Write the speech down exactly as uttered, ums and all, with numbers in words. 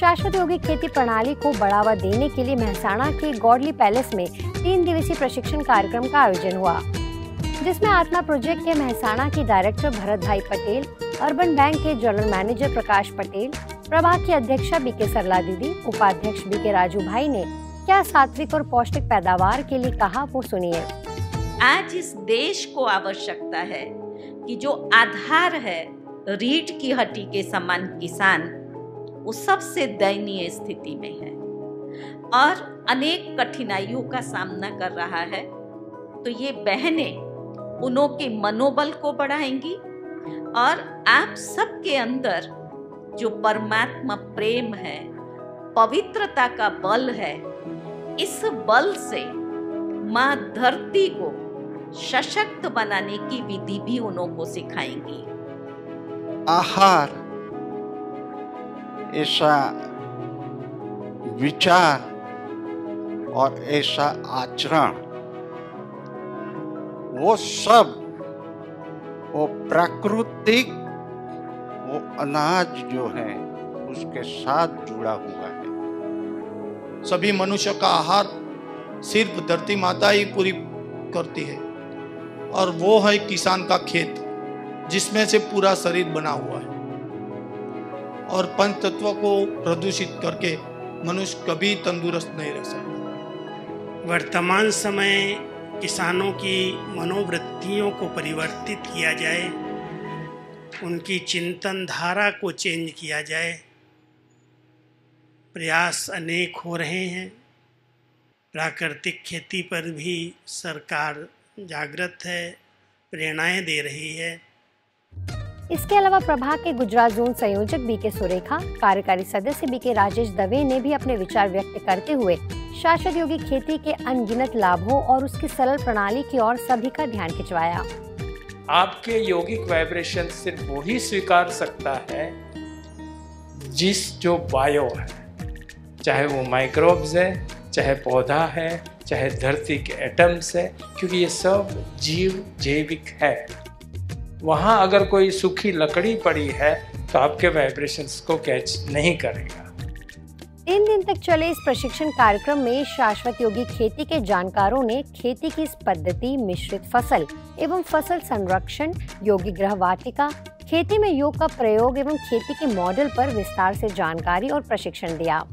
शाश्वत योगी खेती प्रणाली को बढ़ावा देने के लिए मेहसाणा के गाॅडली पैलेस में तीन दिवसीय प्रशिक्षण कार्यक्रम का आयोजन हुआ, जिसमें आत्मा प्रोजेक्ट के मेहसाणा के डायरेक्टर भरत भाई पटेल, अर्बन बैंक के जनरल मैनेजर प्रकाश पटेल, प्रभाग की अध्यक्षा बी के सरला दीदी, उपाध्यक्ष बी के राजू भाई ने क्या सात्विक और पौष्टिक पैदावार के लिए कहा, वो सुनिए। आज इस देश को आवश्यकता है कि जो आधार है रीढ़ की हड्डी के समान किसान, वो सबसे दयनीय स्थिति में है और अनेक कठिनाइयों का सामना कर रहा है। तो ये बहने उनों के मनोबल को बढ़ाएंगी और आप सबके अंदर जो परमात्मा प्रेम है, पवित्रता का बल है, इस बल से माँ धरती को सशक्त बनाने की विधि भी उनों को सिखाएंगी। आहार ऐसा विचार और ऐसा आचरण, वो सब वो प्राकृतिक वो अनाज जो है उसके साथ जुड़ा हुआ है। सभी मनुष्य का आहार सिर्फ धरती माता ही पूरी करती है और वो है किसान का खेत, जिसमें से पूरा शरीर बना हुआ है। और पंच तत्वों को प्रदूषित करके मनुष्य कभी तंदुरुस्त नहीं रह सकता। वर्तमान समय किसानों की मनोवृत्तियों को परिवर्तित किया जाए, उनकी चिंतन धारा को चेंज किया जाए। प्रयास अनेक हो रहे हैं। प्राकृतिक खेती पर भी सरकार जागृत है, प्रेरणाएं दे रही है। इसके अलावा प्रभाग के गुजरात जोन संयोजक बी के सुरेखा, कार्यकारी सदस्य बी के राजेश दवे ने भी अपने विचार व्यक्त करते हुए शाश्वत योगी खेती के अनगिनत लाभों और उसकी सरल प्रणाली की ओर सभी का ध्यान खिंचवाया। आपके योगिक वाइब्रेशन सिर्फ वो ही स्वीकार सकता है जिस जो बायो है, चाहे वो माइक्रोब्स है, चाहे पौधा है, चाहे धरती के एटम्स है, क्योंकि ये सब जीव जैविक है। वहाँ अगर कोई सूखी लकड़ी पड़ी है तो आपके वाइब्रेशंस को कैच नहीं करेगा। तीन दिन तक चले इस प्रशिक्षण कार्यक्रम में शाश्वत योगी खेती के जानकारों ने खेती की इस पद्धति, मिश्रित फसल एवं फसल संरक्षण, योगी गृह वाटिका, खेती में योग का प्रयोग एवं खेती के मॉडल पर विस्तार से जानकारी और प्रशिक्षण दिया।